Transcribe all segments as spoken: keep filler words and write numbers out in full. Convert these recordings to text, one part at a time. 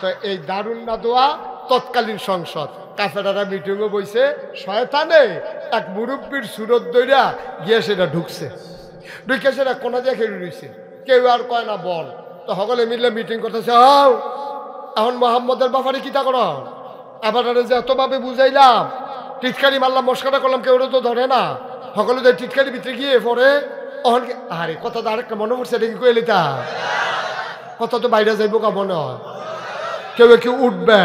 তো এই দারুণ না দোয়া তৎকালীন সংসদ কাফেরারা মিটিংও বইছে, শয়তানে এক মুরুব্বির সুরত দইরা গিয়ে সেটা ঢুকছে, ঢুকে সেটা কোনো জায়গায় রয়েছে। কেউ আর কয় না বল, তো সকলে মিলে মিটিং করতেছে, হও এখন মোহাম্মদের ব্যাপারে কিতা করো, আবার যে এতভাবে বুঝাইলাম, টিটকারি মারলাম, মস্কাটা করলাম, কেউ তো ধরে না, সকলে তো টিটকারি ভিতরে গিয়ে পরে অহন আরে কথা তো আরেকটা মনে পড়ছে, এটা কি কইলি তা কথা তো বাইরে যাইব কা মনে হয়, কেউ কেউ উঠবে।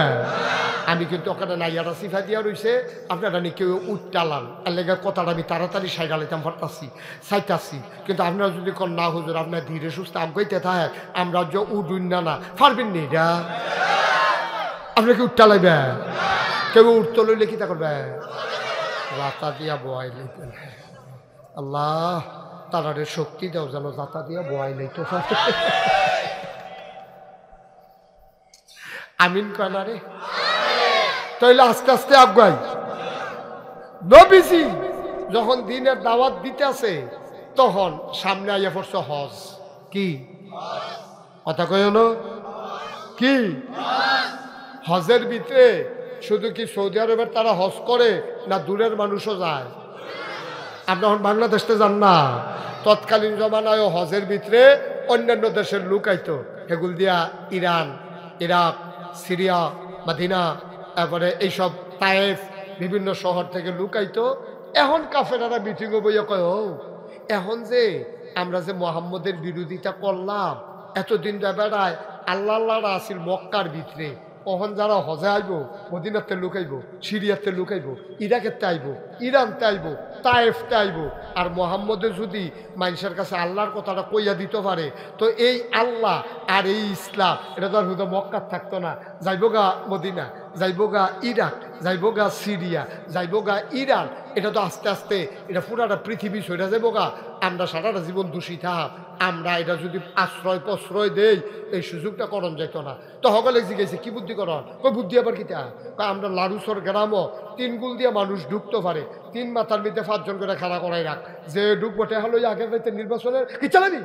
আমি কিন্তু ওখানে নাইয়ারা সিফা দিয়া রয়েছে, আপনারা নি কেউ উঠটালাম, আর লেগে কথাটা আমি তাড়াতাড়ি সাইগালাইতাম ফাটাচ্ছি সাইটাচ্ছি, কিন্তু আপনারা যদি কন না হুজুর আপনার ধীরে সুস্থ আম কইতে থাকেন, আমরা যে উঠুন না না ফারবেন নি, এটা আপনার কি উঠটালাইবেন, কেউ উঠতে লইলে কী তা করবেন, রাতা দিয়া বয় লইতেন। আল্লাহ তারারে শক্তি দাও যেন রাতা দিয়া বয় লইতে। আমিন কয়না রে, তাইলে আস্তে আস্তে আগাই। নবীজি যখন দিনের দাওয়াত দিতে আসে তখন সামনে আইয়া পড়ছে হজ, কি কথা কই হলো কি হজের ভিতরে শুধু কি সৌদি আরবের তারা হজ করে না দূরের মানুষও যায়? আপনি এখন বাংলাদেশে যান না, তৎকালীন জমানায় হজের ভিতরে অন্যান্য দেশের লোক আইতো, হেগুল দিয়া ইরান, ইরাক, সিরিয়া, মদিনা, তারপরে এইসব তায়েফ বিভিন্ন শহর থেকে লুকাইতো। এখন কাফেরারা মিটিংও বইয়া কয়, ও এখন যে আমরা যে মোহাম্মদের বিরোধিতা করলাম এতদিন যা বেড়ায় আল্লাহ আল্লাহরা আসিল মক্কার ভিতরে, কখন যারা হজে আইব মদিনাতে লুকাইব, সিরিয়াতে লুকাইব, ইরাকেরতে আইব, ইরানতে আইব, তায়েফতে আইব, আর মোহাম্মদে যদি মানুষের কাছে আল্লাহর কথাটা কইয়া দিতে পারে তো এই আল্লাহ আর এই ইসলাম এটা তো আর হুদা মক্কার থাকতো না, যাইব গা মদিনা, যাইব গা ইরাক, যাইব গা সিরিয়া, যাইব গা ইরান, এটা তো আস্তে আস্তে এটা পুরাটা পৃথিবী সইরা যাইব গা, আমরা সারাটা জীবন দূষিত হব, আমরা এটা যদি আশ্রয় প্রশ্রয় দেই এই সুযোগটা করণ যেত না। তো সকলে জিজ্ঞেসে কি বুদ্ধি করণ, কই বুদ্ধি আবার কীটা, আমরা লারুসর গ্রামও তিন গুল দিয়ে মানুষ ঢুকতে পারে, তিন মাথার মধ্যে পাঁচজন করে খাড়া করাই রাখ, যে ঢুকবটে হলো আগের রাতে নির্বাচনের কি চালাবি,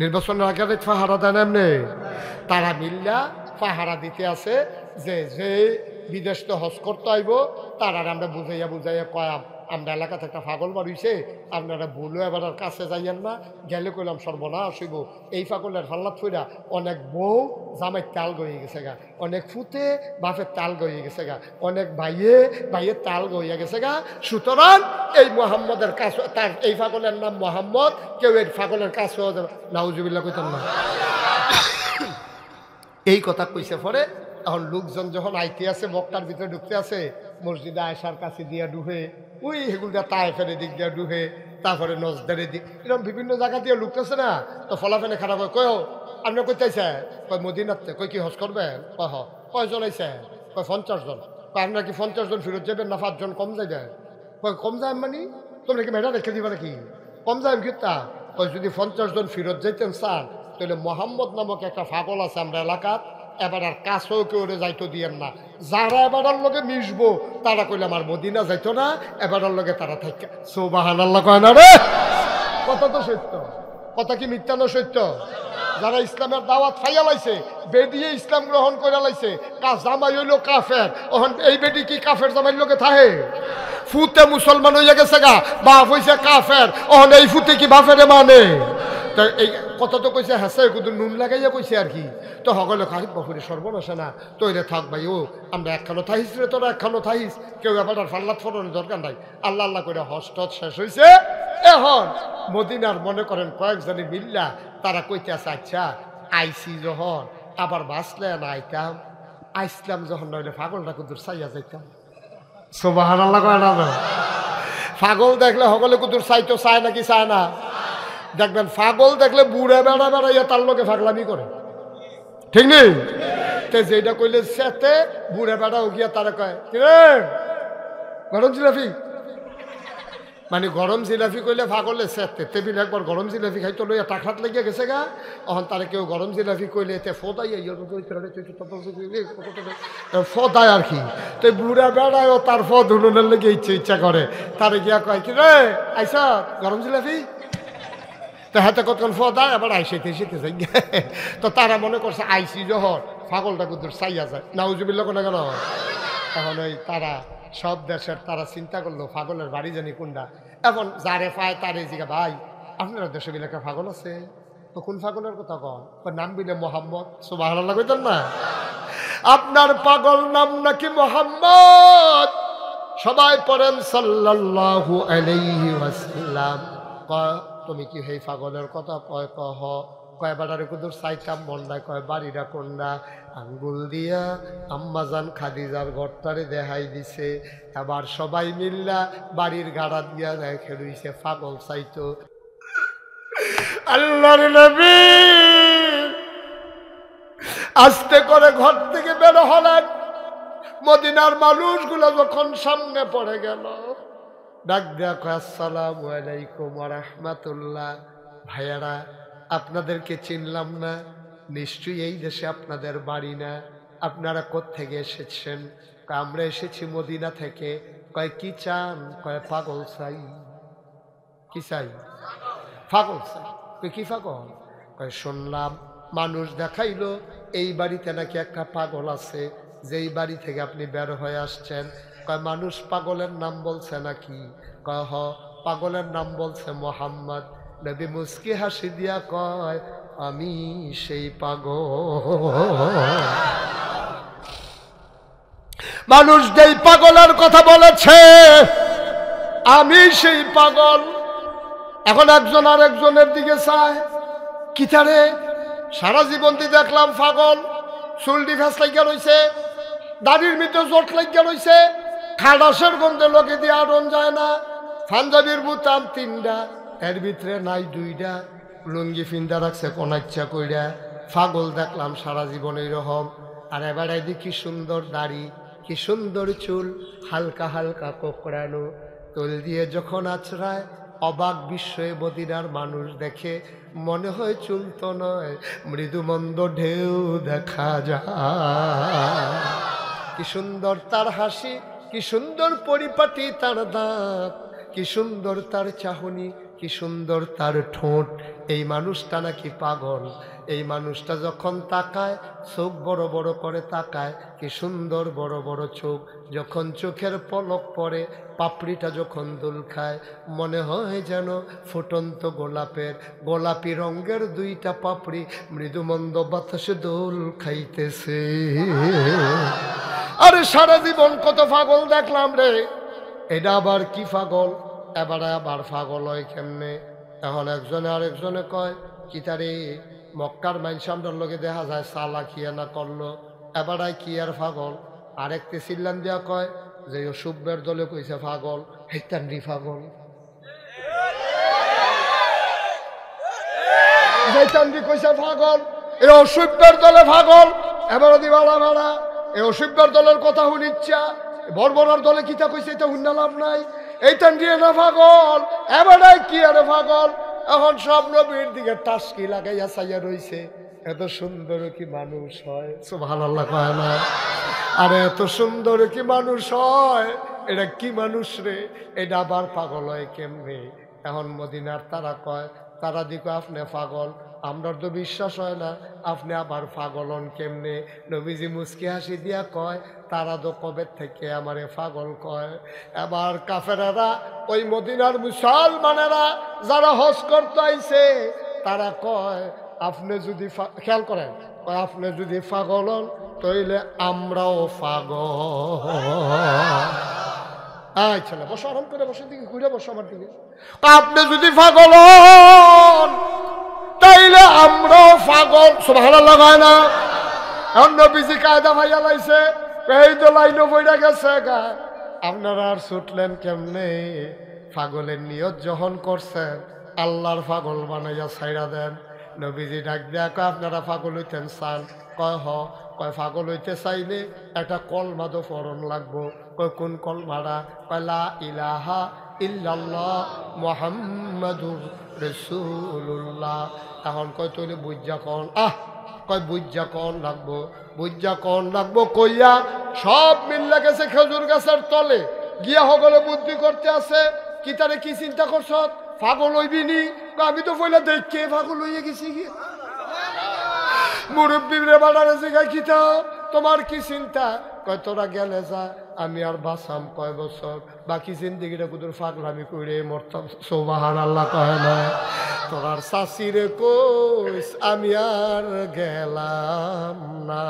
নির্বাচনের আগের রাত ফাহারা দেন এমনি তারা মিল্লা পাহারা দিতে আছে, যে যে বিদেশ তো হজ করতে আইব তার আর আমরা বুঝাইয়া বুঝাইয়া কয়াম আমরা এলাকাতে একটা পাগল বাড়িছে, আপনারা ভুলও এবার আর কাছে যাইয়েন না, গেলে কইলাম সর্বনাশ হইব, এই পাগলের হাল্লাত ফইরা অনেক বউ জামাই তাল গইয়ে গেছে গা, অনেক ফুতে বাপের তাল গইয়ে গেছে গা, অনেক ভাইয়ে ভাইয়ের তাল গইয়া গেছে গা, সুতরাং এই মোহাম্মদের কাছে তার এই পাগলের নাম মোহাম্মদ, কেউ এই পাগলের কাছে নাউজুবিল্লাহ কইতাম না। এই কথা কইছে পরে এখন লোকজন যখন আইতে আছে মক্কার ভিতরে ঢুকতে আছে, মসজিদে আয়েশার কাছে দিয়া ডুবে, ওই হেগুলটা তায়েফের দিক দিয়া ডুবে, তারপরে নজদের দিক, এরকম বিভিন্ন জায়গা দিয়ে লুকতেছে না, তো ফলাফেনে খারাপ হয়, কয় আপনি কইতেছে, কয় মদিনাতে, কই কি হজ করবেন, কয় হ, কয়জন আইছে, কয় পঞ্চাশ জন, কয় আপনার কি পঞ্চাশ জন ফেরত যাবেন না পাঁচজন কম যাইবেন, কয় কম যাবেন মানে তোমরা কি মেয়েটা রেখে দিবা নাকি, কম যাবেন কিতা, কয় যদি পঞ্চাশ জন ফেরত যাইতেন স্যার তাহলে মোহাম্মদ নামক একটা পাগল আছে আমরা এলাকার, এবার আর কাছেও কেউ যাইতো দিয়েন না, যারা এবার আর লোকে মিশবো তারা কইলে আমার মদিনা যাইতো না, এবার আর লোকে তারা থাকে। সুবহানাল্লাহ কয় না রে, কথা তো সত্য, কথা কি মিথ্যা না সত্য? যারা ইসলামের দাওয়াত খাইয়া লাইছে, বেডিয়ে ইসলাম গ্রহণ করে লাইছে, কা জামাই হইল কাফের, ওহন এই বেডি কি কাফের জামাই লোকে থাকে, ফুতে মুসলমান হইয়া গেছে গা, বাপ হইছে কাফের, ওহন এই ফুতে কি বাপেরে মানে, তো এই কথা তো কইছে হাসাই কিন্তু নুন লাগাইয়া কইছে আর কি, তো সকলে খাই বাপুরে সর্বনাশা না, তো এটা থাক ভাই, ও আমরা একখানো থাইস রে, তোরা একখানো থাইস, কেউ ব্যাপার আর ফাল্লাত ফরনের দরকার নাই, আল্লাহ আল্লাহ করে হস্ত শেষ হয়েছে, এখন মদিনার মনে করেন কয়েকজনে মিল্লা তারা কইতে আছে, আচ্ছা আইসি যখন আবার বাঁচলে না আইতাম, আইসলাম যখন নইলে পাগলটা কুদুর চাইয়া যাইতাম। সুবহানাল্লাহ কয় না, পাগল দেখলে সকলে কুদুর চাইতো, চায় নাকি চায় না? দেখবেন পাগল দেখলে বুড়ে বেড়া বেড়াইয়া তার লোকে ফাগলামি করে, ঠিক নেই? তো যেটা কইলে সেতে বুড়ে বেড়া উগিয়া তারা কয় গরম জিলাপি, মানে গরম জিলাপি কইলে পাগলে সেতে, তেবিল একবার গরম জিলাপি খাইতো লইয়া টাকাত লাগিয়া গেছে গা, তখন তারা কেউ গরম জিলাপি কইলে এতে ফোদাই ফোদাই আর কি, তো বুড়া বেড়ায় তার ফদ উলুনের লেগে ইচ্ছে ইচ্ছা করে, তারা গিয়া কয় কি রে আইসা গরম জিলাপি, তো হাতে কতক্ষণ ফোদা এবার আইসে তেসিতে যাই তো তারা মনে করছে আইসি জহর পাগলটা কত চাইয়া যায় নাউজুবিল্লাহ কোনা কেন তখন ওই তারা সব দেশের তারা চিন্তা করলো পাগলের বাড়ি জানি কোনটা এখন যারে পায় তারে জিগা ভাই আপনারা দেশে বিলাকে পাগল আছে তো কোন পাগলের কথা কন নাম বিলে মোহাম্মদ সুবহানাল্লাহ কইতেন না আপনার পাগল নাম নাকি মোহাম্মদ সবাই পড়েন সাল্লাল্লাহু আলাইহি ওয়াসাল্লাম তুমি কি হেই পাগলের কথা কয় কহ কয় বাড়ারে কুদুর সাইকাম বন্ডায় কয় বাড়িটা কন্যা আঙ্গুল দিয়া আম্মাজান খাদিজার ঘরটারে দেখাই দিছে এবার সবাই মিল্লা বাড়ির গাড়া দিয়া যায় খেলুইছে পাগল চাইতো আল্লাহর নবী আস্তে করে ঘর থেকে বের হলেন মদিনার মানুষগুলো যখন সামনে পড়ে গেল ডাক দেখো আসসালামু আলাইকুম ওয়া রাহমাতুল্লাহ ভাইয়ারা আপনাদেরকে চিনলাম না নিশ্চয়ই এই দেশে আপনাদের বাড়ি না আপনারা কোথা থেকে এসেছেন আমরা এসেছি মদিনা থেকে কয় কি চান কয় পাগল চাই কি চাই পাগল চাই কয় কি পাগল কয় শুনলাম মানুষ দেখাইলো এই বাড়িতে নাকি একটা পাগল আছে যেই বাড়ি থেকে আপনি বের হয়ে আসছেন কয় মানুষ পাগলের নাম বলছে নাকি কয় হ পাগলের নাম বলছে মোহাম্মদ নবী মুস্কি হাসি দিয়া কয় আমি সেই পাগল মানুষ যেই পাগলের কথা বলেছে আমি সেই পাগল এখন একজন আর একজনের দিকে চায় কিতারে সারা জীবন দিয়ে দেখলাম পাগল চুল ডিফাস লাগিয়া রয়েছে দাড়ির ভিতরে জট লাগিয়া রয়েছে খালাসের গন্ধে লোকে দিয়ে আরণ যায় না পাঞ্জাবির বুতাম তিনটা এর ভিতরে নাই দুইটা লুঙ্গি ফিন্দা রাখছে কোন ইচ্ছা কইরা পাগল দেখলাম সারা জীবন এইরকম আর এবার এদি কি সুন্দর দাড়ি কি সুন্দর চুল হালকা হালকা কোকড়ানো তোল দিয়ে যখন আছড়ায় অবাক বিস্ময়ে মদিনার মানুষ দেখে মনে হয় চুল তো নয় মৃদুমন্দ ঢেউ দেখা যায় কি সুন্দর তার হাসি কি সুন্দর পরিপাটি তার দাঁত কি সুন্দর তার চাহনি কি সুন্দর তার ঠোঁট এই মানুষটা নাকি পাগল এই মানুষটা যখন তাকায় চোখ বড় বড় করে তাকায় কি সুন্দর বড় বড় চোখ যখন চোখের পলক পড়ে পাপড়িটা যখন দুল খায় মনে হয় যেন ফুটন্ত গোলাপের গোলাপি রঙের দুইটা পাপড়ি মৃদুমন্দ বাতাসে দোল খাইতেছে আরে সারা জীবন কত পাগল দেখলাম রে এটা আবার কি পাগল এবারে আবার পাগল হয় কেমনে এখন একজনে আরেকজনে কয় কি তারে মক্কার মাইনসামটার লোকে দেখা যায় সালা কিয়া না করলো এবারাই কি আর পাগল আরেকটি সিল্লান দিয়া কয় যে ইউসুফের দলে কইছে পাগল হেতান্ডি পাগল হেতান্ডি কইছে পাগল এ ইউসুফের দলে পাগল এবারে দিবালা ভাড়া এ ইউসুফের দলের কথা শুনিচ্ছা বর্বরার দলে কিতা কইছে এটা হুন্না লাভ নাই এইটান দিয়ে না পাগল এবারে কি আর পাগল এখন সব নবীর দিকে টাস্কি লাগাইয়া চাইয়া রয়েছে এত সুন্দর কি মানুষ হয় সুবহানাল্লাহ কয় না আরে এত সুন্দর কি মানুষ হয় এটা কি মানুষ রে এটা আবার পাগল হয় কেমনে এখন মদিনার তারা কয় তারা দিকে আপনি পাগল আমরা তো বিশ্বাস হয় না আপনি আবার পাগল হন কেমনে নবীজি মুস্কি হাসি দিয়া কয় তারা তো কবে থেকে আমারে পাগল কয় এবার কাফেরারা ওই মদিনার মুসলমানেরা যারা হজ করতে আইছে তারা কয় আপনি যদি খেয়াল করেন কয় আপনি যদি পাগল হন তইলে আমরাও পাগল আচ্ছা বসো আরাম করে বসে দিকে ঘুরে বসো আমার দিকে আপনি যদি পাগল হন তাইলে আমরাও পাগল সুবহানাল্লাহ কয় না এখন নবীজি কায়দা ভাইয়া লাইছে এই তো লাইনও বইরা গেছে গা আপনারা আর ছুটলেন কেমনে পাগলের নিয়ত যখন করছেন আল্লাহর পাগল বানাইয়া ছাইড়া দেন নবীজি ডাক দেখো আপনারা পাগল হইতেন চান কয় হ কয় পাগল হইতে চাইলে একটা কলমা তো পড়ন লাগবো কয় কোন কলমারা কয় লা ইলাহা ইল্লাল্লাহ মুহাম্মাদুর রাসূলুল্লাহ এখন কয় তৈরি বুঝা কন আহ কয় বুঝা কন লাগবো বুঝা কন লাগবো কইয়া সব মিল্লা গেছে খেজুর গাছের তলে গিয়া হগলে বুদ্ধি করতে আছে কি তারে কি চিন্তা করছ পাগল হইবিনি আমি তো কইলা দেখে পাগল হইয়া গেছি কি মুরুব্বি রে বাড়ারে জায়গা কিতা তোমার কি চিন্তা কতরা গেলে যা আমি আর বাসাম কয় বছর বাকি জিন্দেগিটা কুদুর পাগলামি কইরে মরতাম সুবহানাল্লাহ কয় না তোরার চাচি রে কইস আমি আর গেলাম না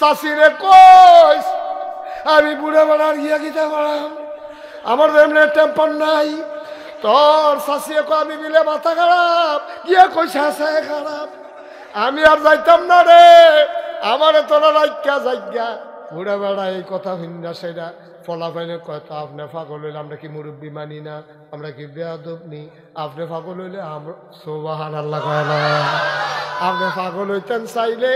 চাচি রে কইস আমি বুড়া বাড়ার গিয়া কিতা বাড়াম আমার এমনে টেম্পার নাই তোর শাসিয়ে কো আমি মিলে মাথা খারাপ গিয়া কই শাসায় খারাপ আমি আর যাইতাম না রে আমারে তোরা রাইক্কা জায়গা ঘুরে বেড়া এই কথা ভিন্না সেটা ফলাফলে কত আপনি পাগল হইলে আমরা কি মুরব্বী মানি না আমরা কি বেয়াদব নি আপনি পাগল হইলে আমরা সুবহানাল্লাহ কয় না আপনি পাগল হইতেন চাইলে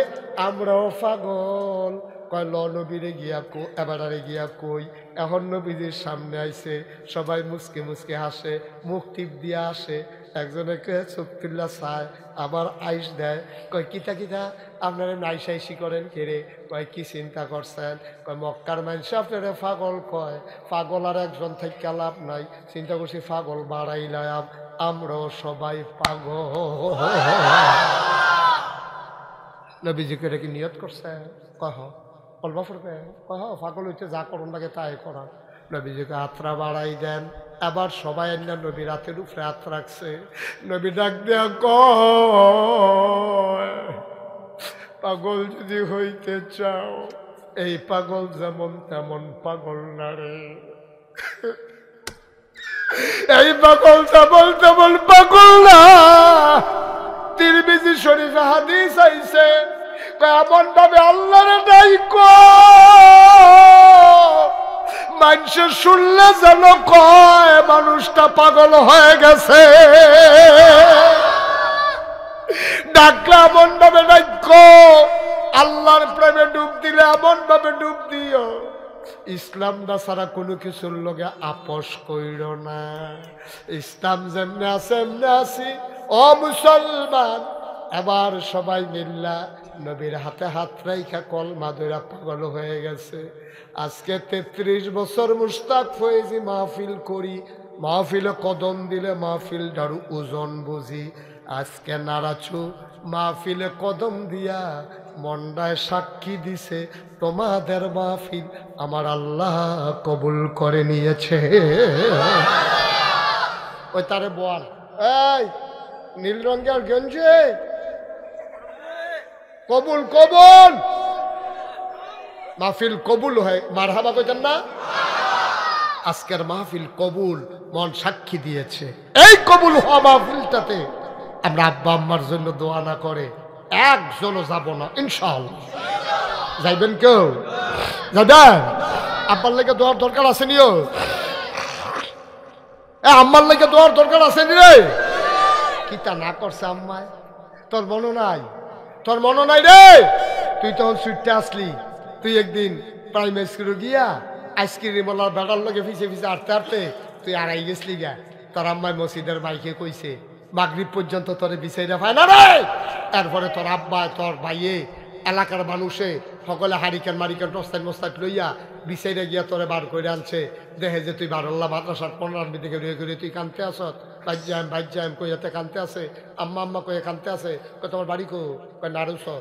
আমরাও পাগল কয় ল নবীরে গিয়া কো এবারে গিয়া কই এখন নবীদের সামনে আইছে সবাই মুসকে মুসকে হাসে মুখ টিপ দিয়ে আসে একজনে কয়ে চুপতুল্লা চায় আবার আইস দেয় কয় কিতা কিতা আপনারা নাইসাইসি করেন কেড়ে কয় কি চিন্তা করছেন কয় মক্কার মানুষ আপনারা পাগল কয় পাগল আর একজন থেকে লাভ নাই চিন্তা করছি পাগল বাড়াইলাম আমরাও সবাই পাগল নবীজি কেটে কি নিয়ত করছেন কহ কলবা ফুরবে কহ পাগল হইতে যা করুন লাগে তাই করান নবীজিকে আত্রা বাড়াই দেন আবার সবাই না নবী রাতের উপরে হাত রাখছে নবী ডাক দেয়া কয় পাগল যদি হইতে চাও এই পাগল যেমন তেমন পাগল না রে এই পাগল যেমন তেমন পাগল না তিরমিজি শরীফে হাদিস আইছে এমন ভাবে আল্লাহর ডাইকো মানুষ শুনলে যেন কয় মানুষটা পাগল হয়ে গেছে ডাকলা এমন ভাবে ডাইকো আল্লাহর প্রেমে ডুব দিলে এমন ভাবে ডুব দিও ইসলাম না সারা কোনো কিছুর লগে আপোষ কইর না ইসলাম যেমনে আছে এমনে আছি ও মুসলমান এবার সবাই মিল্লা নবীর হাতে হাত রাইখা কলমা ধইরা পাগল হয়ে গেছে আজকে তেত্রিশ বছর মুস্তাক ফয়েজি মাহফিল করি মাহফিলে কদম দিলে মাহফিল দারু ওজন বুঝি আজকে নারাচু মাহফিলে কদম দিয়া মন্ডায় সাক্ষী দিছে তোমাদের মাহফিল আমার আল্লাহ কবুল করে নিয়েছে ওই তারে বল এই নীল রঙের গঞ্জে কবুল কবুল মাহফিল কবুল হয় মারহাবা কইতেন না আজকের মাহফিল কবুল মন সাক্ষী দিয়েছে এই কবুল হওয়া মাহফিলটাতে আমরা আব্বা আম্মার জন্য দোয়া না করে একজনও যাব না ইনশাআল্লাহ যাইবেন কেউ যাবেন আব্বার লেগে দোয়ার দরকার আছে নিও এ আম্মার লেগে দোয়ার দরকার আছে নি রে কিতা না করছে আম্মায় তোর মনে নাই তোর মনে নাই রে তুই তখন সুইটটা আসলি তুই একদিন প্রাইমারি স্কুলে গিয়া আইসক্রিমওয়ালার বেড়ার লগে ফিসে ফিসে আটতে আটতে তুই আড়াই গেছলি গা তোর আম্মায় মসজিদের বাইকে কইছে মাগরিব পর্যন্ত তোরে বিচাইরা পায় না রে তারপরে তোর আব্বা তোর ভাইয়ে এলাকার মানুষে সকলে হারিকেন মারিকেন টস্তাইন মোস্তাইন লইয়া বিচাইরা গিয়া তোরে বার করে আনছে দেখে যে তুই বারোল্লা মাদ্রাসার পনেরোর দিকে রয়ে ঘুরে তুই কানতে আসত বাইজাম বাইজাম কই এতে কানতে আছে আম্মা আম্মা কয়ে কানতে আছে কই তোমার বাড়ি কো কই নাড়ুসর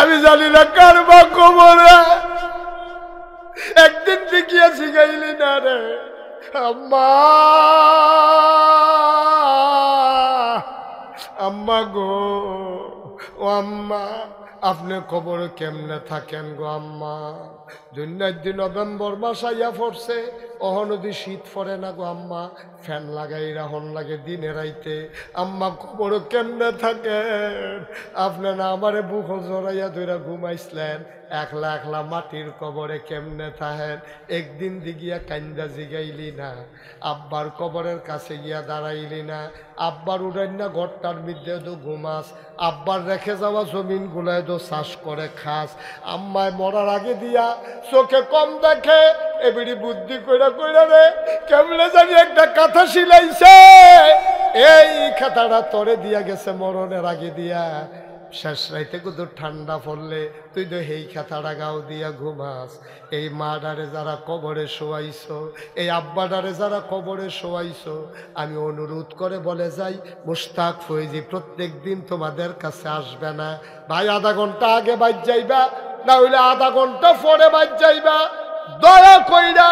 আমি জানি না কার মা কবরে একদিন দেখিয়া শিখাইলি না রে আম্মা আম্মা গো ও আম্মা আপনি খবর কেমনে থাকেন গো আম্মা? দুনিয়ার দিন নভেম্বর মাস আইয়া পড়ছে, অহনদি শীত পড়ে না গো আম্মা, ফ্যান লাগাই রাহন লাগে দিনে রাইতে। আম্মা খবর কেমনে থাকেন? আপনি না আমারে বুক জড়াইয়া ধইরা ঘুমাইছিলেন, একলা একলা মাটির কবরে কেমনে থাহেন? একদিন দিগিয়া কান্দা জিগাইলি না, আব্বার কবরের কাছে গিয়া দাঁড়াইলি না, আব্বার উড়াই না ঘরটার মধ্যে তো ঘুমাস, আব্বার রেখে যাওয়া জমিন গুলায় তো চাষ করে খাস। আম্মায় মরার আগে দিয়া চোখে কম দেখে, এবিড়ি বুদ্ধি কইরা কইরা রে কেমনে জানি একটা কাঁথা শিলাইছে, এই খাতাটা তরে দিয়া গেছে মরণের আগে দিয়া। শেষ রাইতে কত ঠান্ডা পড়লে তুই তো এই খাতাড়া গাও দিয়া ঘুমাস। এই মা ডারে যারা কবরে শোয়াইছ, এই আব্বা ডারে যারা কবরে শোয়াইছ, আমি অনুরোধ করে বলে যাই, মোস্তাক ফয়েজি প্রত্যেক দিন তোমাদের কাছে আসবে না। ভাই আধা ঘন্টা আগে বাইর যাইবা, না হইলে আধা ঘন্টা পরে বাইর যাইবা। দয়া কইরা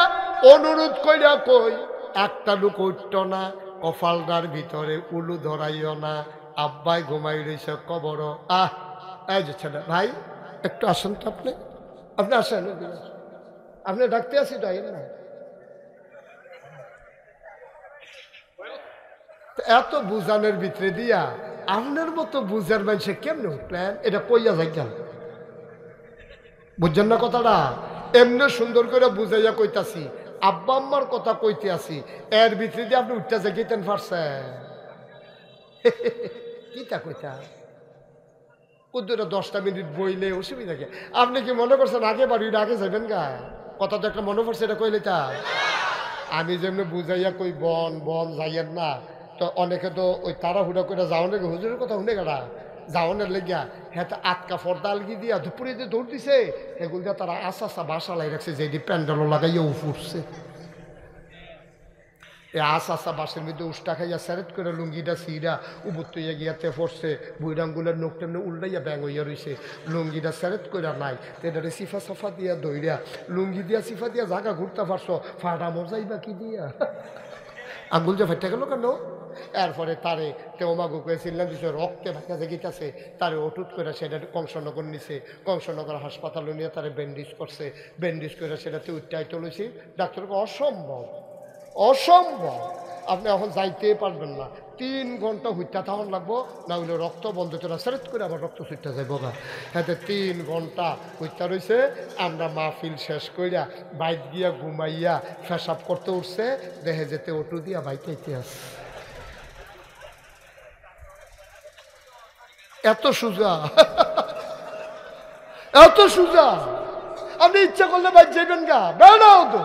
অনুরোধ কইরা কই, একটা লোক উঠত না, কপালটার ভিতরে উলু ধরাইও না। আব্বাই ঘুমাই রয়েছে কবর। আহ এই যে ছেলে ভাই একটু আসেন তো, আপনি আপনি আসেন, আপনি ডাকতে আসি তাই না? এত বুঝানোর ভিতরে দিয়া আপনার মতো বুঝার মানুষে কেমনে উঠলেন? এটা কইয়া যাই যান, বুঝছেন না কথাটা? এমনি সুন্দর করে বুঝাইয়া কইতাছি, আব্বা আম্মার কথা কইতে আসি, এর ভিতরে দিয়ে আপনি উঠতে জাগিতেন পারছেন। কিতা কইতা কুদ্দুরা দশটা মিনিট বইলে অসুবিধা কি? আপনি কি মনে করছেন আগে বাড়ি আগে যাবেন গা? কথা তো একটা মনে পড়ছে, এটা কইলে তা আমি যেমনি বুঝাইয়া কই বন বন যাইয়েন না, তো অনেকে তো ওই তারা হুড়া করে যাওনের হুজুরের কথা শুনে গেলা, যাওনের লেগিয়া হ্যাঁ তো আটকা ফর্দা আলগি দিয়া দুপুরে যে দৌড় দিছে, এগুলো দিয়ে তারা আশা আশা বাসা লাই রাখছে, যেটি প্যান্ডেলও লাগাইয়া উফুটছে। এ আস আসা বাসের মধ্যে উষ্টা খাইয়া স্যারেট করে লুঙ্গিটা সিরা উবুত হইয়া গিয়াতে পড়ছে, বুইরাঙ্গুলের নোক টেমনে উল্টাইয়া ব্যাং হইয়া রয়েছে, লুঙ্গিটা স্যারেট করে নাই, তেটারে সিফা সফা দিয়া দইরা লুঙ্গি দিয়া সিফা দিয়া জাগা ঘুরতে পারছ, ফাটা মজাই বা কি দিয়া আঙ্গুল যে ফাইটা গেল কেন? এরপরে তারে তেমাগু করে চিনলাম দিছে, রক্তে ভাইটা জেগিতেছে, তারে ওটুট করে সেটা কংসনগর নিছে, কংসনগর হাসপাতালে নিয়ে তারে ব্যান্ডেজ করছে, ব্যান্ডেজ করে সেটাতে উত্তায়িত লইছে। ডাক্তারকে অসম্ভব অসম্ভব, আপনি এখন যাইতে পারবেন না, তিন ঘন্টা হুইটা থাউন লাগবো, না হইলে রক্ত বন্ধ তোরা সেরেট করে আবার রক্ত ছুটতে যাইব গা। হ্যাঁ তিন ঘন্টা হুইটা রয়েছে। আমরা মাহফিল শেষ কইরা বাইক দিয়া ঘুমাইয়া ফেসাব করতে উঠছে, দেখে যেতে অটো দিয়া বাইকে ইতিহাস। এত সোজা এত সোজা, আপনি ইচ্ছা করলে বাইক যাইবেন গা, বেড়াও তো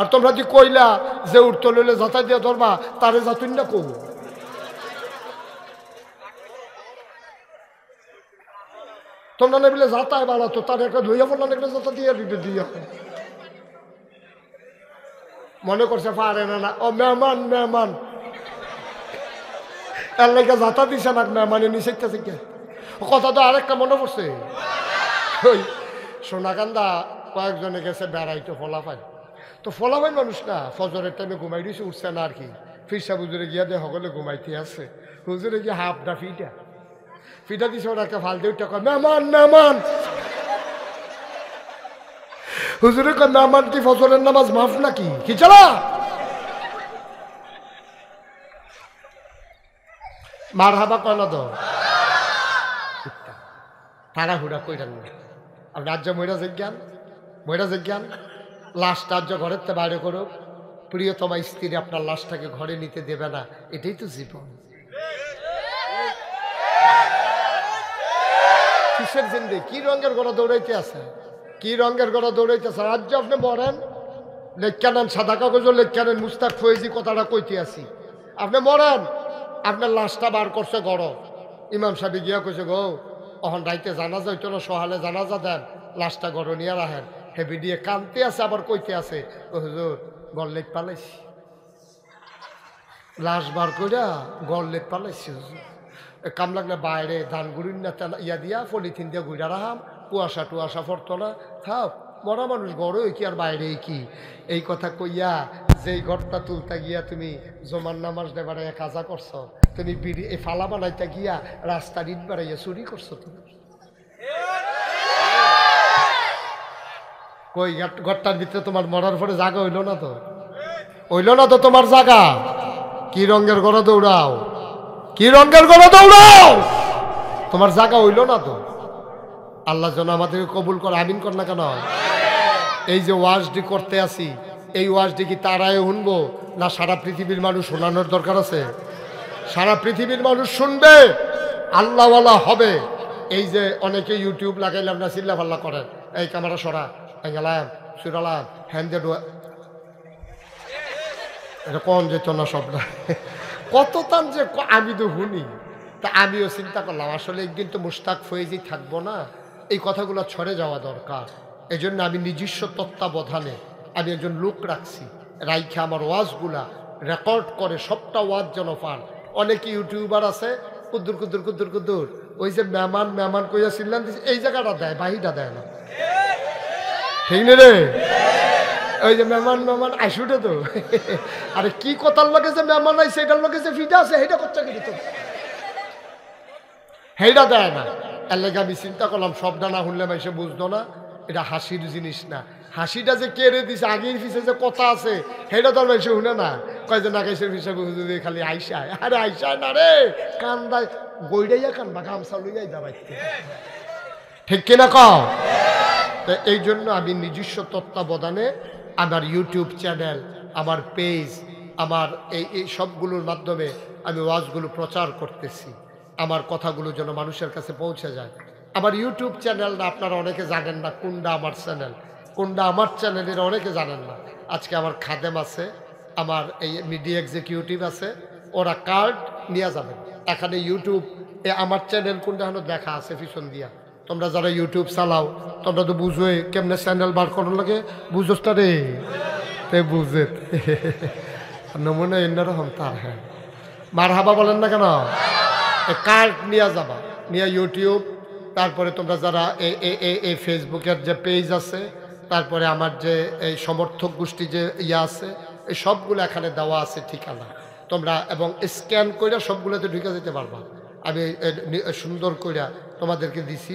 আর তোমরা যে কইলা যে উঠতে লইলে যাতায় দিয়া ধরবা, তারে যাতুন না কব। তোমরা নেবিলে যাতায় বাড়াতো, তার একটা ধুইয়া পড়লাম একটা যাতা দিয়ে দিয়া মনে করছে পারে না না, ও মেহমান মেহমান এর লেগে যাতা দিছে না, মেহমানে নিচে শিখে কথা তো আরেকটা মনে পড়ছে। ওই সোনাকান্দা কয়েকজনে গেছে বেড়াইতো ফলাফাই, তো ফলাফল মানুষ না, ফজরের টাইমে ঘুমাই দিয়েছে উঠছে না আর কি, ফিরসা হুজুরে গিয়া দে সকলে ঘুমাইতে আসছে, হুজুরে গিয়ে হাফটা ফিটা ফিটা দিছে, ওটাকে ফাল দিয়ে উঠে কয় মেহমান মেহমান, হুজুরে কয় মেহমান কি ফজরের নামাজ মাফ নাকি কি? চলা মার হাবা কয় না, তো তারা হুড়া কই রান আপনি আজ্য মহিরা জিজ্ঞান মহিরা জিজ্ঞান লাশটা আজ ঘরের তো বাইরে করুক, প্রিয়তমা স্ত্রী আপনার লাশটাকে ঘরে নিতে দেবে না, এটাই তো জীবন। কিসের জিন্দে? কি রঙের গড়া দৌড়াইতে আছে? কি রঙের গড়া দৌড়াইতে আছে? আজ আপনি মরেন লেখা নেন, সাদা কাগজ লেখা নেন, মুস্তাক ফয়েজি কথাটা কইতে আসি, আপনি মরেন আপনার লাশটা বার করছে গড়, ইমাম সাহেব গিয়া কইছে গো অহন রাইতে জানাজা হইতো না, সহালে জানাজা দেন, লাশটা গরনিয়া রাখেন। হে ভিডিও কানতে আছে আবার কইতে আছে, ও হুজুর গল্লেক পালাইছি, লাশ বার কইরা গল্লেক পালাইছি হুজুর। কাম লাগলে বাইরে ধান গুড়ির না ইয়া দিয়া পলিথিন দিয়ে ঘুরা রাখাম, কুয়াশা টুয়াশা পড়তো না, থাক মরা মানুষ গড়ে কি আর বাইরে কি। এই কথা কইয়া যেই ঘরটা তুলতে গিয়া তুমি জমান নামাজ দেবারে কাজা করছো, তুমি বিড়ি এই ফালা বানাইতে গিয়া রাস্তার ইট বাড়াইয়া চুরি করছো। তুমি কই ঘরটার ভিতরে তোমার মরার পরে জাগা হইল না তো, হইল না তো তোমার জাগা। কি রঙের গড়ে দৌড়াও, কি রঙের গড়ে দৌড়াও, তোমার জাগা হইল না তো। আল্লাহ যেন আমাদেরকে কবুল করে, আমিন কর না কেন। এই যে ওয়াজটি করতে আসি, এই ওয়াজটি কি তারাই শুনবো না সারা পৃথিবীর মানুষ শোনানোর দরকার আছে? সারা পৃথিবীর মানুষ শুনবে, আল্লাহওয়ালা হবে। এই যে অনেকে ইউটিউব লাগাইলাম না চিল্লা পাল্লা করেন, এই ক্যামেরা সরা, এই গেলাম সুরালাম হ্যান্ডে ডোয়া, এটা কম যেত না সব না কত তান যে আমি তো শুনি। তা আমিও চিন্তা করলাম আসলে একদিন তো মুস্তাক ফয়েজি থাকবো না, এই কথাগুলো ছড়ে যাওয়া দরকার। এই জন্য আমি নিজস্ব তত্ত্বাবধানে আমি একজন লোক রাখছি, রাইখে আমার ওয়াজগুলা রেকর্ড করে, সবটা ওয়াজ যেন পান। অনেকে ইউটিউবার আছে কুদ্দুর কুদ্দুর কুদ্দুর কুদ্দুর ওই যে মেহমান মেহমান কইয়া চিল্লান দিয়েছে, এই জায়গাটা দেয়, বাহিটা দেয় না, ঠিক না রে? ওই যে মেহমান মেহমান আইসুটে তো, আরে কি কথার লোকে যে মেহমান আইসে এটার লোকে যে ফিটা আছে সেইটা করছে কিন্তু সেইটা দেয় না। এর লেগে আমি চিন্তা করলাম সবটা না শুনলে এসে বুঝতো না, এটা হাসির জিনিস না। হাসিটা যে কেড়ে দিছে, আগের পিছে যে কথা আছে সেটা তো এসে শুনে না, কয়েকজন নাকেশের হিসাবে হুজুরে খালি আইসায়, আরে আইসায় না রে, কান্দায় বইডাইয়া কান্দা গামছা লইয়াই দাবাই, ঠিক কিনা কও? তো এই জন্য আমি নিজস্ব তত্ত্বাবধানে আমার ইউটিউব চ্যানেল, আমার পেজ, আমার এই এই সবগুলোর মাধ্যমে আমি ওয়াজগুলো প্রচার করতেছি, আমার কথাগুলো যেন মানুষের কাছে পৌঁছে যায়। আমার ইউটিউব চ্যানেলটা আপনারা অনেকে জানেন না, কোনটা আমার চ্যানেল, কোনটা আমার চ্যানেলের অনেকে জানেন না। আজকে আমার খাদেম আছে, আমার এই মিডিয়া এক্সিকিউটিভ আছে, ওরা কার্ড নিয়ে যাবেন। এখানে ইউটিউব এ আমার চ্যানেল কোনটা হলো দেখা আছে পিছন দিয়া। তোমরা যারা ইউটিউব চালাও তোমরা তো বুঝোই কেমনে চ্যানেল বার করার লাগে, বুঝোস না রে? তাই বুঝে নমুনা এরকম তার, হ্যাঁ মার হাবা বলেন না কেন? কার্ড নিয়ে যাবা, নিয়ে ইউটিউব, তারপরে তোমরা যারা এই ফেসবুকের যে পেজ আছে, তারপরে আমার যে এই সমর্থক গোষ্ঠী যে ইয়া আছে, এই সবগুলো এখানে দেওয়া আছে ঠিকানা, তোমরা এবং স্ক্যান করে সবগুলোতে ঢুকে যেতে পারবা। আমি সুন্দর করে তোমাদেরকে দিছি,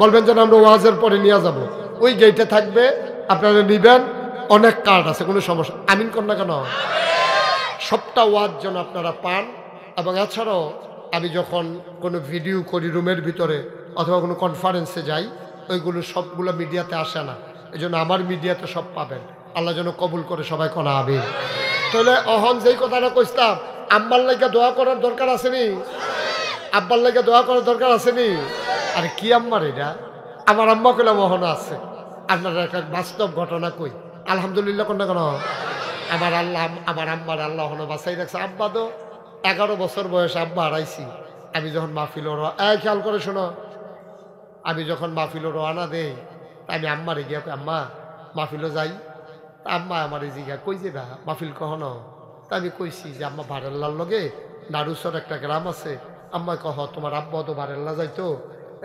বলবেন যেন আমরা ওয়াজের পরে নিয়ে যাব, ওই গেটে থাকবে, আপনারা নেবেন। অনেক কার্ড আছে, কোনো সমস্যা, আমিন কর না কেন? সবটা ওয়াজ যেন আপনারা পান। এবং এছাড়াও আমি যখন কোনো ভিডিও করি রুমের ভিতরে অথবা কোনো কনফারেন্সে যাই, ওইগুলো সবগুলো মিডিয়াতে আসে না, এই জন্য আমার মিডিয়াতে সব পাবেন। আল্লাহ যেন কবুল করে, সবাই কনা আবি। তাহলে অহন যেই কথাটা কইতাম, আব্বার লাগে দোয়া করার দরকার আসেনি? আব্বার লাগে দোয়া করার দরকার আসেনি? আর কি আম্মার এটা, আমার আম্মা কইলাম অহন আছে। আপনারা একটা বাস্তব ঘটনা কই, আলহামদুলিল্লাহ কোনটা কেন? আমার আল্লাহ আমার আম্মার আল্লাহ অহন বাসাই রাখছে। আব্বা তো এগারো বছর বয়সে আব্বা হারাইছি। আমি যখন মাহফিল ওর এই খেয়াল করে শোনো, আমি যখন মাহফিল রওনা দেই, আমি আম্মার গিয়া কই আম্মা মাহফিলও যাই। আম্মা আমার এই জিজ্ঞা কই যে দা মাহফিল কহন? তা আমি কইছি যে আম্মা ভারেল্লার লগে নারুসর একটা গ্রাম আছে। আম্মা কহ তোমার আব্বা তো ভারেল্লা যাইতো,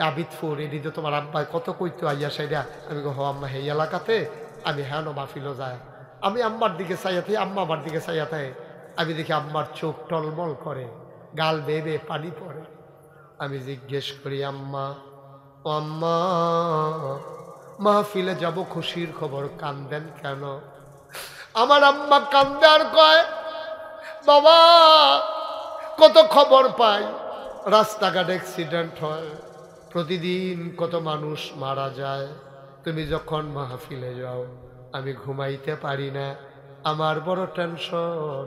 আবিদপুর এডি তো তোমার আব্বাই কত কইতো আইয়া সাইডা। আমি কহ আম্মা সেই এলাকাতে আমি হ্যাঁ মাহফিলও যায়। আমি আম্মার দিকে চাইয়া থাই, আম্মা আমার দিকে চাইয়া থাই। আমি দেখি আম্মার চোখ টলমল করে, গাল বেয়ে বেয়ে পানি পড়ে। আমি জিজ্ঞেস করি আম্মা ও আম্মা মাহফিলে যাব খুশির খবর, কান্দেন কেন? আমার আম্মা কান্দে আর কয় বাবা কত খবর পাই, রাস্তাঘাট অ্যাক্সিডেন্ট হয়, প্রতিদিন কত মানুষ মারা যায়। তুমি যখন মাহফিলে যাও আমি ঘুমাইতে পারি না, আমার বড় টেনশন,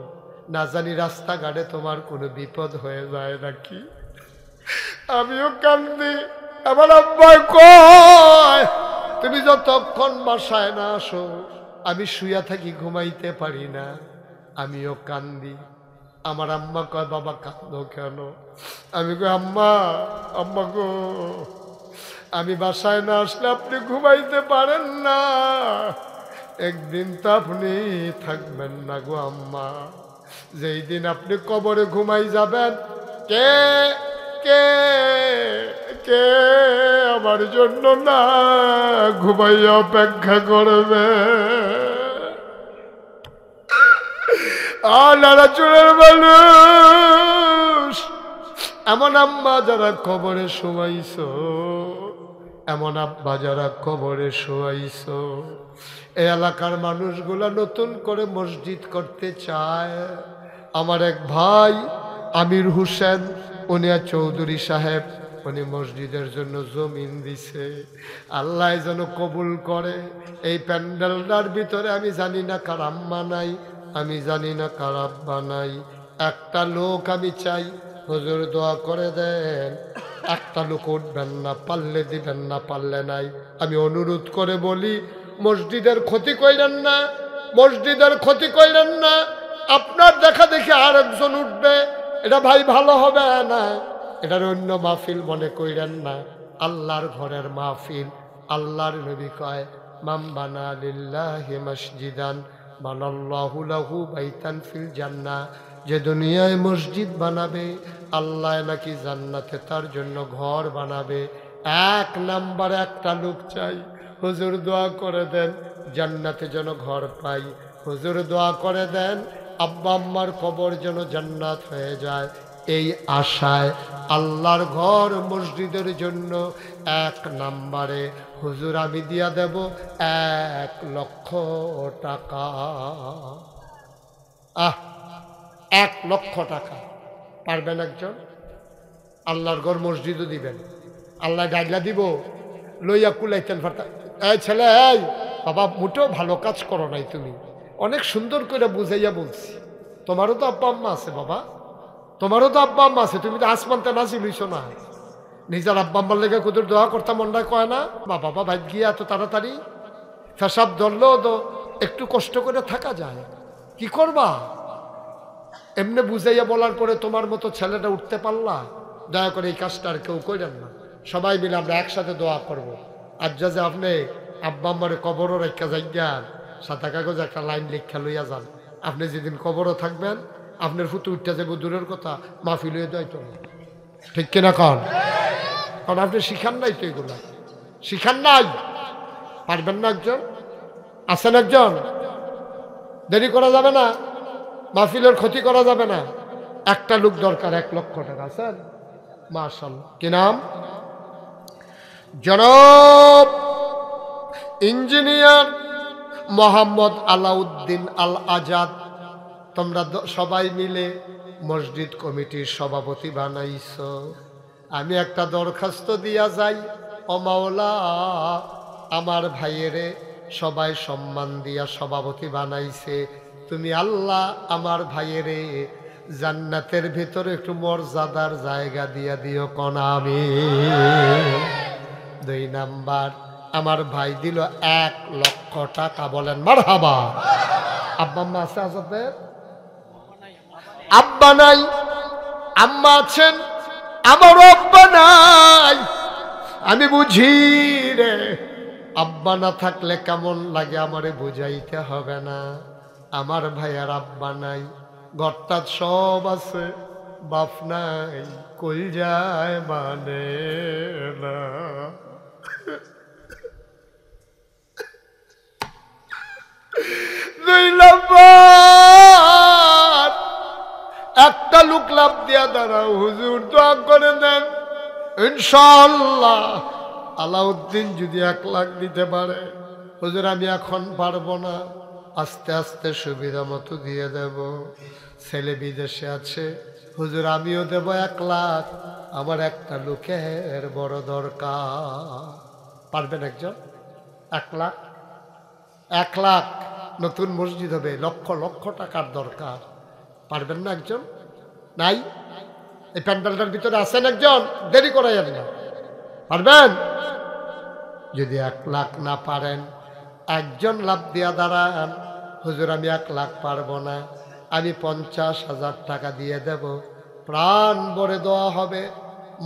না জানি রাস্তাঘাটে তোমার কোনো বিপদ হয়ে যায় নাকি। আমিও কান্দি, আমার আব্বা কয় তুমি যতক্ষণ বাসায় না আসো আমি শুয়ে থাকি, ঘুমাইতে পারি না, আমিও কান্দি। আমার আম্মা কয় বাবা কাঁদো কেন? আমি কই আম্মা, আম্মা গো আমি বাসায় না আসলে আপনি ঘুমাইতে পারেন না, একদিন তো আপনি থাকবেন না গো আম্মা, যেই দিন আপনি কবরে ঘুমাই যাবেন কে কে কে আমার জন্য না ঘুমাইয়া অপেক্ষা করবে। আর নানা চুরের মানুষ, এমন আম্মা যারা কবরে শোয়াইছ, এমন আব্বা যারা কবরে শোয়াইছ, এই এলাকার মানুষগুলা নতুন করে মসজিদ করতে চায়। আমার এক ভাই আমির হোসেন উনিয়া চৌধুরী সাহেব, উনি মসজিদের জন্য জমিন দিছে, আল্লাহ যেন কবুল করে। এই প্যান্ডেলটার ভিতরে আমি জানি না কার আম্মা নাই, আমি জানি না কার আব্বা নাই, একটা লোক আমি চাই, হুজুর দোয়া করে দেন, একটা লোক উঠবেন না, পারলে দিবেন না পারলে নাই। আমি অনুরোধ করে বলি মসজিদের ক্ষতি কইলেন না, মসজিদের ক্ষতি কইলেন না, আপনার দেখা দেখি আর একজন উঠবে, এটা ভাই ভালো হবে না, এটার অন্য মাহফিল মনে কইলেন না, আল্লাহর ঘরের মাহফিল। আল্লাহর নবী কয় মান বানা লিল্লাহি মসজিদান বানাল্লাহু লাহু বাইতান ফিল জান্নাহ, যে দুনিয়ায় মসজিদ বানাবে আল্লাহ নাকি জান্নাতে তার জন্য ঘর বানাবে। এক নাম্বার একটা লোক চাই, হুজুর দোয়া করে দেন জান্নাতে যেন ঘর পাই, হুজুর দোয়া করে দেন আব্বা আম্মার কবর যেন জান্নাত হয়ে যায়। এই আশায় আল্লাহর ঘর মসজিদের জন্য এক নাম্বারে হুজুর আমি দিয়া দেব এক লক্ষ টাকা। আহ এক লক্ষ টাকা পারবেন একজন? আল্লাহর ঘর মসজিদও দিবেন, আল্লাহ ডাইলা দিব, লইয়া কুলাইতেন ফাটা। এই ছেলে, এই বাবা মোটেও ভালো কাজ করো নাই তুমি, অনেক সুন্দর করে বুঝাইয়া বলছি, তোমারও তো আব্বা আম্মা আছে বাবা, তোমারও তো আব্বা আম্মা আছে, তুমি তো আসমানতে নাজিল হইছো না, নিজের আব্বা আম্মার লেগে কুদুর দোয়া করতাম মনটা কয় না, বা বাবা ভাই গিয়ে এত তাড়াতাড়ি ফেসাব ধরলেও তো একটু কষ্ট করে থাকা যায়, কি করবা? এমনি বুঝাইয়া বলার পরে তোমার মতো ছেলেটা উঠতে পারলা, দয়া করে এই কাজটা আর কেউ করেন না, সবাই মিলে আমরা একসাথে দোয়া করব। আর যা যে আপনি আব্বা আম্মারে কবরও রেখা যাইয়ান, সাদা কাগজ একটা লাইন লেখা লইয়া যান, আপনি যেদিন কবরও থাকবেন আপনার ফুটে উঠতে যাবো দূরের কথা, মাফি লইয়া দেয় তো ঠিক কিনা কন, কারণ আপনি শিখান নাই তো, এগুলো শিখান নাই। পারবেন না একজন? আসেন একজন? দেরি করা যাবে না, মাহফিলের ক্ষতি করা যাবে না, একটা লোক দরকার এক লক্ষ টাকা। স্যার মাশাআল্লাহ, কি নাম? জনাব ইঞ্জিনিয়ার মোহাম্মদ আলাউদ্দিন আল আজাদ, তোমরা সবাই মিলে মসজিদ কমিটির সভাপতি বানাইছো, আমি একটা দরখাস্ত দিয়া যাই। ও মাওলা, আমার ভাইয়েরে সবাই সম্মান দিয়া সভাপতি বানাইছে, তুমি আল্লাহ আমার ভাইয়েরে জান্নাতের ভিতরে একটু মর্যাদার জায়গা দিয়া দিও কোন। আমি দুই নাম্বার আমার ভাই দিল এক লক্ষ টাকা, বলেন মারহাবা। আব্বা আম্মা আছে? আসাতে আব্বা নাই, আম্মা আছেন, আমার আব্বা নাই, আমি বুঝি রে, আব্বা না থাকলে কেমন লাগে আমারে বুঝাইতে হবে না। আমার ভাইয়ার আব্বা নাই, ঘরটা সব আছে, বাপ নাই, কই যায় মানে না। দুই নাম্বার একটা লোক লাভ দিয়া দাঁড়াও, হুজুর দোয়া করে দেন ইনশাআল্লাহ। আলাউদ্দিন যদি এক লাখ দিতে পারে, হুজুর আমি এখন পারবো না, আস্তে আস্তে সুবিধা মতো দিয়ে দেব, ছেলে বিদেশে আছে, হুজুর আমিও দেব এক লাখ, আমার একটা লোকের বড় দরকার। পারবেন একজন? এক লাখ এক লাখ নতুন মসজিদ হবে, লক্ষ লক্ষ টাকার দরকার। পারবেন না একজন? নাই? এই প্যান্ডেলটার ভিতরে আছেন একজন? দেরি করাই না। পারবেন? যদি এক লাখ না পারেন, একজন লাভ দিয়া দাঁড়ান, হুজুর আমি এক লাখ পারবো না, আমি পঞ্চাশ হাজার টাকা দিয়ে দেব। প্রাণ ভরে দোয়া হবে,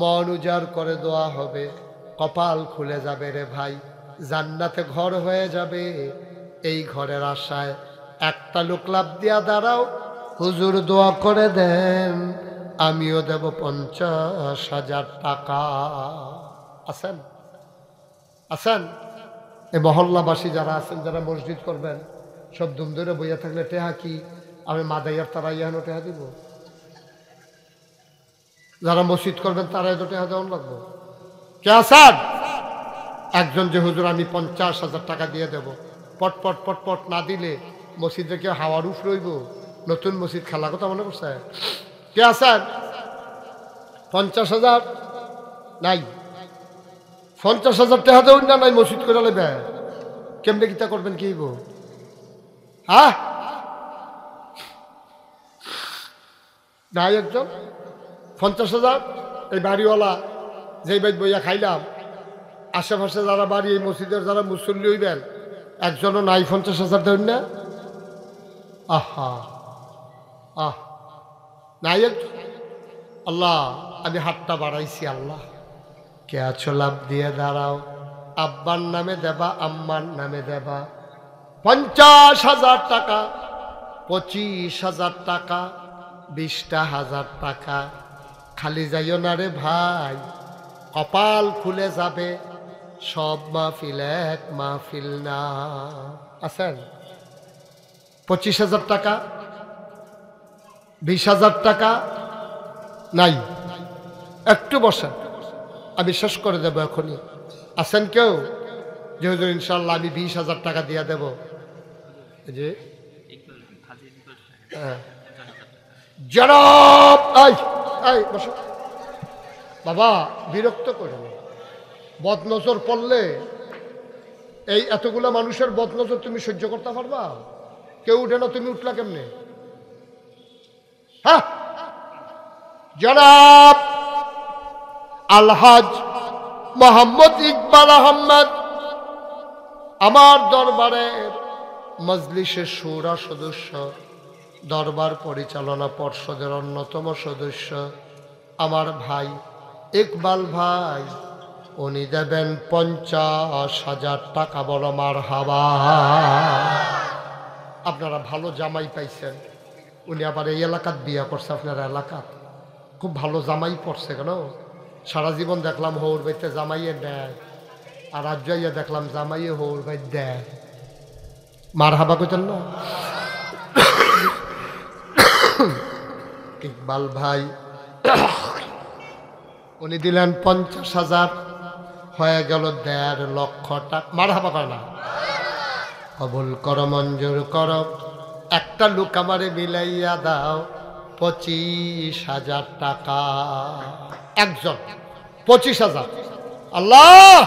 মন উজাড় করে দোয়া হবে, কপাল খুলে যাবে রে ভাই, জান্নাতে ঘর হয়ে যাবে। এই ঘরের আশায় একটা লোক লাভ দিয়া দাঁড়াও, হুজুর দোয়া করে দেন আমিও দেব পঞ্চাশ হাজার টাকা। আছেন? আছেন? এ মহল্লাবাসী যারা আছেন, যারা মসজিদ করবেন, সব দুম ধরে বইয়া থাকলে টেহা কি আমি মাদাইয়ার তারা ইয়ানো টেহা দিব? যারা মসজিদ করবেন তারাই তো টেহা দেওয়ান লাগবো। কে আছেন? একজন যে হুজুর আমি পঞ্চাশ হাজার টাকা দিয়ে দেব, পটপট পটপট না দিলে মসজিদে কেউ হাওয়ার উফ রইব। নতুন মসজিদ খেলা কথা মনে করছে। কে আছেন? পঞ্চাশ হাজার নাই? পঞ্চাশ হাজার টাকা দেবেন না? নাই মসজিদ করে নেবে কেমনে কিতা করবেন? কি বো হ্যাঁ নাই একজন? পঞ্চাশ হাজার এই বাড়িওয়ালা যেই বাইক বইয়া খাইলাম, আশেপাশে যারা বাড়ি এই মসজিদের যারা মুসল্লি হইবেন, একজনও নাই পঞ্চাশ হাজার দেবেন না? আহা আহ নাই একজন? আল্লাহ আমি হাতটা বাড়াইছি, আল্লাহ কে আছো লাভ দিয়ে দাঁড়াও, আব্বার নামে দেবা, আম্মার নামে দেবা পঞ্চাশ হাজার টাকা, পঁচিশ হাজার টাকা, বিশটা হাজার টাকা। খালি যাইও না রে ভাই, কপাল খুলে যাবে। সব মাহফিল এক মাহফিল না। আছেন? পঁচিশ হাজার টাকা, বিশ হাজার টাকা নাই? একটু বসেন, আমি শেষ করে দেবো এখনই। আছেন কেউ যে হুজুর ইনশাল্লাহ আমি বিশ হাজার টাকা দিয়ে দেব? যে বাবা বিরক্ত করে না, বদনজর পড়লে এই এতগুলো মানুষের বদনজর তুমি সহ্য করতে পারবা? কেউ উঠে না, তুমি উঠলা কেমনে? হ্যাঁ জনাব আলহাজ মোহাম্মদ ইকবাল আহমদ আমার দরবারের মজলিসের শূরা সদস্য, দরবার পরিচালনা পর্ষদের অন্যতম সদস্য, আমার ভাই ইকবাল ভাই, উনি দেবেন পঞ্চাশ হাজার টাকা। বলো মারহাবা। আপনারা ভালো জামাই পাইছেন, উনি আবার এই এলাকাত বিয়া করছে, আপনার এলাকাত খুব ভালো জামাই পড়ছে। কেন সারা জীবন দেখলাম হৌর বাইতে জামাইয়ে দেয়, আর রাজ্য ইয়ে দেখলাম জামাইয়ে হৌর বাইত দেয়। মার হাবা কইতেন না? ইকবাল ভাই উনি দিলেন পঞ্চাশ হাজার, হয়ে গেল দেড় লক্ষ টাকা। মার হাবা কয় না? কবুল কর, মঞ্জুর কর, একটা লোক আমারে মিলাইয়া দাও পঁচিশ হাজার টাকা। একজন পঁচিশ হাজার। আল্লাহ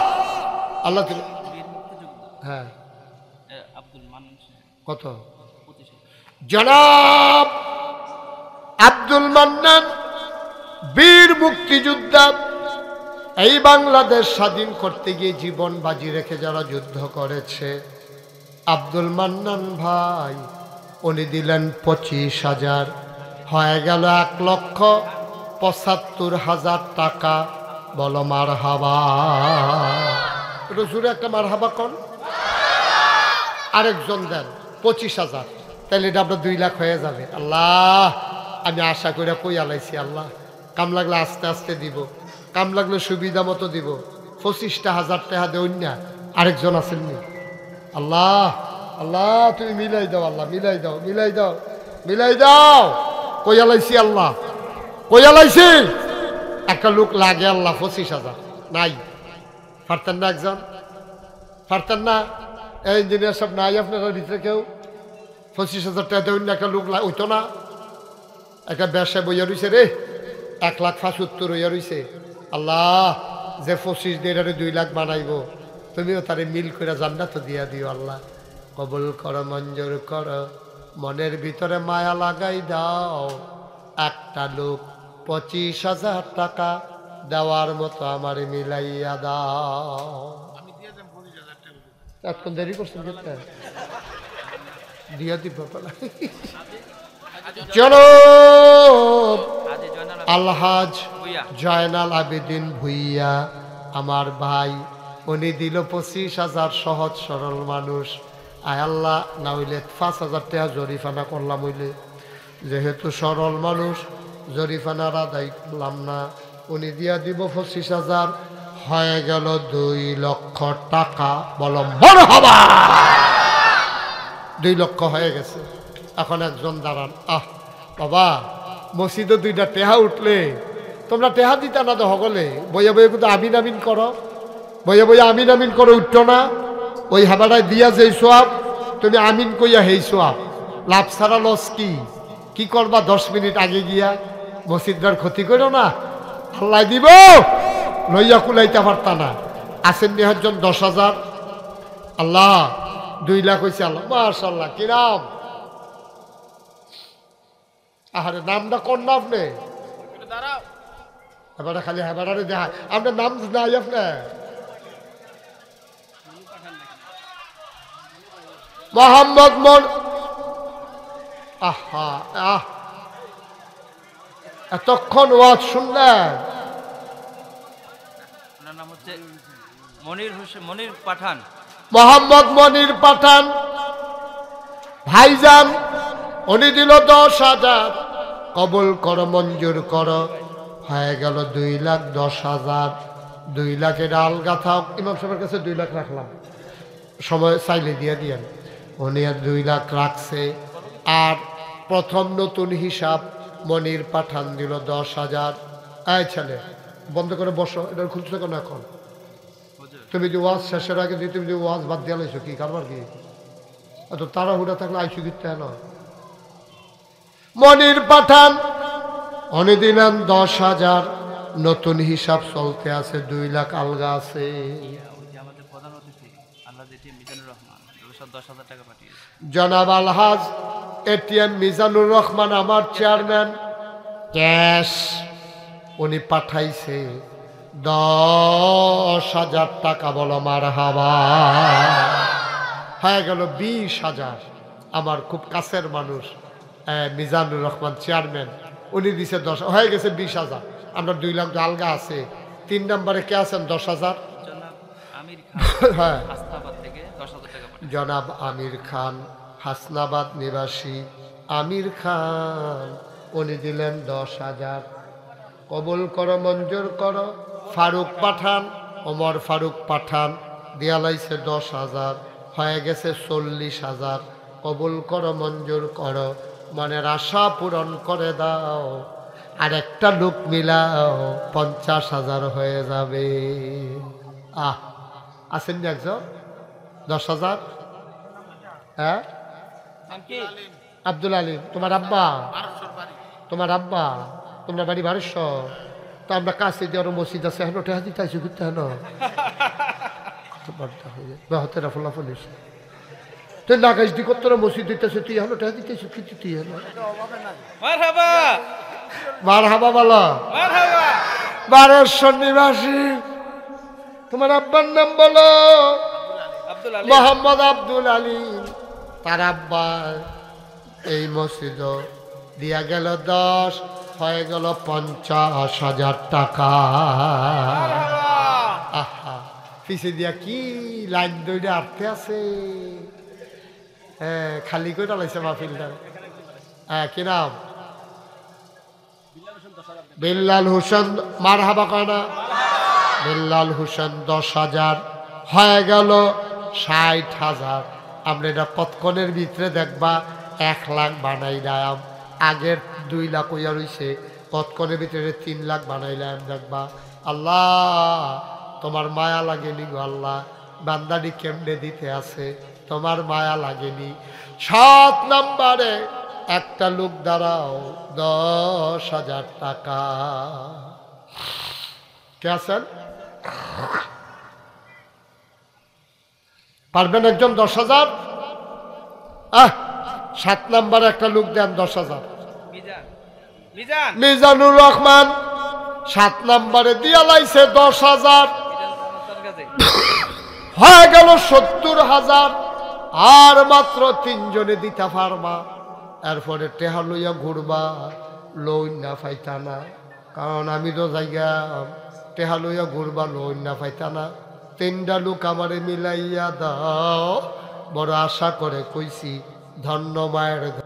আল্লাহ হ্যাঁ কত? জনাব আব্দুল মান্নান, বীর মুক্তিযোদ্ধা, এই বাংলাদেশ স্বাধীন করতে গিয়ে জীবন বাজি রেখে যারা যুদ্ধ করেছে, আব্দুল মান্নান ভাই উনি দিলেন পঁচিশ হাজার, হয়ে গেল এক লক্ষ পঁচাত্তর হাজার টাকা। বলো মার হাবা। রসুরে একটা মার হাবা কন। আরেকজন দেন পঁচিশ হাজার, তাহলে এটা আপনার দুই লাখ হয়ে যাবে। আল্লাহ আমি আশা করে কই আলাইছি, আল্লাহ কাম লাগলে আস্তে আস্তে দিব, কাম লাগলে সুবিধা মতো দিব। পঁচিশটা হাজার টাকা দেউন না? আরেকজন আসেননি? আল্লাহ আল্লাহ তুমি মিলাই দাও, আল্লাহ মিলাই দাও, মিলাই দাও, মিলাই দাও। কই আলাইছি আল্লাহ, কই আলাইছি। একটা লোক লাগে আল্লাহ, পঁচিশ হাজার নাই। পারতেন না একজন? পারতেন না? এই ইঞ্জিনিয়ার সব নাই আপনারা ভিতরে কেউ? পঁচিশ হাজার টাকা দেবেন না? একটা লোক ওইতো না? একটা ব্যবসা বইয়া রয়েছে রে, এক লাখ পঁচাত্তর হইয়া রয়েছে, আল্লাহ যে পঁচিশ দিনারে দুই লাখ বানাইব তুমিও তারে মিল করে জান্নাত দিয়া দিও আল্লাহ। কবুল কর, মঞ্জুর কর, মনের ভিতরে মায়া লাগাই দাও। একটা লোক পঁচিশ হাজার টাকা দেওয়ার মতো আমার মিলাইয়া দাও। এতক্ষণ দেরি করছেন দিয়া দিব। চলো আলহাজ জয়নাল আবেদিন ভুইয়া আমার ভাই, উনি দিল পঁচিশ হাজার, সহজ সরল মানুষ। আয় আল্লাহ, না হইলে পাঁচ হাজার টাকা জরিফানা করলাম, হইলে যেহেতু সরল মানুষ জরিফানার আদায় করলাম না, উনি দিয়া দিব পঁচিশ হাজার, হয়ে গেল দুই লক্ষ টাকা। বলো মারহাবা, দুই লক্ষ হয়ে গেছে। এখন একজন দাঁড়ান, আহ বাবা মসজিদে দুইটা টেহা উঠলে তোমরা টেহা দিতা না তো হগলে, বইয়া বইয়ে কিন্তু আমিন আমিন করো, বইয়া বইয়া আমিন আমিন করো, উঠত না ওই হাবাটায় দিয়া যেই সোয়াব তুমি আমিন কইয়া হেই সোয়াব, লাভ ছাড়া লস কি? কি করবা? দশ মিনিট আগে গিয়া মসজিদার ক্ষতি করো না, আল্লাহ দিব লইয়া কুলাইতে পারতা না। আসেন নিহজন দশ হাজার, আল্লাহ দুই লাখ হয়েছে, আল্লাহ মাশাল্লাহ কিরাম। আহারে নামটা কোন না আপনি? এবারে খালি হেবারে দেখা আপনার নাম নাই আপনার। মোহাম্মদ মন, আহা আহ এতক্ষণ ওয়াজ শুনলেন। ওনার নাম হচ্ছে মনির হোসেন, মনির পাঠান, মোহাম্মদ মনির পাঠান ভাইজান। উনি দিল দশ হাজার, কবল কর, মঞ্জুর কর, হয়ে গেল দুই লাখ দশ হাজার। দুই লাখের আল গাথা ইমাম সাহেবের কাছে দুই লাখ রাখলাম, সময় চাইলে দিয়ে দিয়েন। উনি আর দুই লাখ রাখছে। আর প্রথম নতুন হিসাব মনির পাঠান দিল দশ হাজার। এই ছেলে বন্ধ করে বসো, এটা খুলছো কেন এখন? তুমি যে ওয়াজ শেষের আগে দিয়ে তুমি যে ওয়াজ বাদ দিয়ে লাইছো কি কারবার কি? এত তাড়াহুড়া থাকলে আইসু দিতে হয় না। মনির পাঠান অনে দিলেন দশ হাজার, নতুন হিসাব চলতে আছে দুই লাখ আলগা আছে। জনাব আলহাজ এটিএম মিজানুর রহমান আমার চেয়ারম্যান ক্যাশ, উনি পাঠাইছে দশ হাজার টাকা। বলো মারহাবা, হয়ে গেল বিশ হাজার। আমার খুব কাছের মানুষ মিজানুর রহমান চেয়ারম্যান, উনি দিছে দশ, হয়ে গেছে বিশ হাজার। আমরা দুই লাখ আলগা আছে। তিন নম্বরে কে আছেন? দশ হাজার, হ্যাঁ জনাব আমির খান, হাসনাবাদ নিবাসী আমির খান, উনি দিলেন দশ হাজার। কবুল করো, মঞ্জুর করো। ফারুক পাঠান, ওমর ফারুক পাঠান দিয়া লাইছে দশ হাজার, হয়ে গেছে চল্লিশ হাজার। কবুল করো, মঞ্জুর করো, মনের আশা পূরণ করে দাও। আর একটা লোক মিলাও, পঞ্চাশ হাজার হয়ে যাবে। আহ আছেন একজন দশ হাজার, হ্যাঁ আব্দুল আলিম। তোমার আব্বা, তোমার আব্বা তোমরা বাড়ি ভারস্বর তো? আমরা কাছে দিয়ে আরো মসজিদ আছে, হেন টেহা দিতে আইসি ঘুরতে, হেন হতে রাফল্লা ফলিস তুই নাগাইস দি করতো না মসজিদ দিতেছে, তুই হেন টেহা দিতেছি কিছু, তুই হেন মার হাবা বলা বারেশ্বর নিবাসী। তোমার আব্বার নাম বলো? মোহাম্মদ আব্দুল আলিম। তার আব্বা এই মসজিদ দিয়া গেল দশ, হয়ে গেল পঞ্চাশ হাজার টাকা। আহা পিছিয়ে দিয়া কি লাইন দইটা আটতে আছে, হ্যাঁ খালি করে লাগছে মাহফিলটা। হ্যাঁ কি নাম? বিল্লাল হোসেন। মার হাবা কয়না? বিল্লাল হোসেন দশ হাজার, হয়ে গেল ষাট হাজার। আমরা এটা কতক্ষণের ভিতরে দেখবা এক লাখ বানাইলাম, আগের দুই লাখ হইয়া রয়েছে, কতক্ষণের ভিতরে তিন লাখ বানাইলাম দেখবা। আল্লাহ তোমার মায়া লাগেনি গো আল্লাহ, বান্দানি কেমনে দিতে আছে, তোমার মায়া লাগেনি। সাত নাম্বারে একটা লোক দাঁড়াও দশ হাজার টাকা কে আছেন পারবেন একজন দশ হাজার আহ সাত নাম্বার একটা লোক দেন দশ হাজার মিজানুর রহমান সাত নাম্বারে দিয়া লাইছে দশ হাজার হয়ে গেল সত্তর হাজার আর মাত্র তিনজনে দিতে পারবা এরপরে টেহা লইয়া ঘুরবা লইন না পাইতা না কারণ আমি তো জায়গা টেহা লইয়া ঘুরবা লইন না পাইতা না তিনটা লোক আমারে মিলাইয়া দাও বড় আশা করে কইছি ধন্য মায়ের